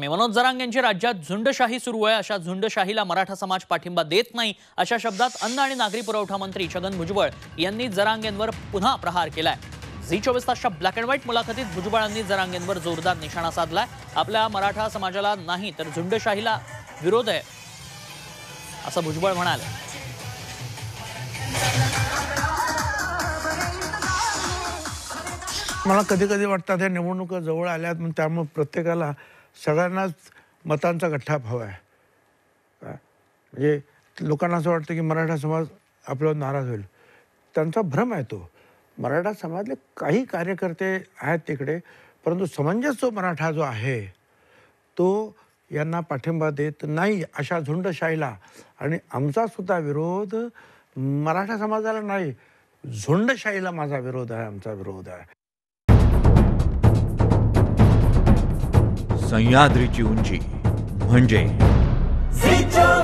मनोज जरांगेंची राज्यात झुंडशाही सुरू आहे। अशा झुंडशाहीला मराठा समाज पाठिंबा देत नाही अशा शब्दात अन्न आणि नागरी पुरवठा मंत्री छगन भुजबळ यांनी जरांगेंवर पुन्हा प्रहार केलाय। झी 24 तासच्या ब्लॅक अँड व्हाईट मुलाखतीत भुजबळांनी जरांगेंवर जोरदार निशाणा साधलाय। आपल्या मराठा समाजाला नाही तर झुंडशाहीला विरोध आहे असं भुजबळ म्हणाले। मला कधी कधी वाटतं हे निवडणुका जवळ आल्यात म्हणून त्यामुळे प्रत्येकाला सगळ्यांनाच मतांचा गठ्ठा हवा आहे। म्हणजे लोकांना असं वाटतं की मराठा समाज आपल्यावर नाराज होईल, त्यांचा भ्रम आहे तो। मराठा समाजातले काही कार्यकर्ते आहेत तिकडे, परंतु समंजस जो मराठा जो आहे तो यांना पाठिंबा देत नाही अशा झुंडशाहीला। आणि आमचा सुद्धा विरोध मराठा समाजाला नाही, झुंडशाहीला माझा विरोध आहे, आमचा विरोध आहे। सह्याद्रीची उंची म्हणजे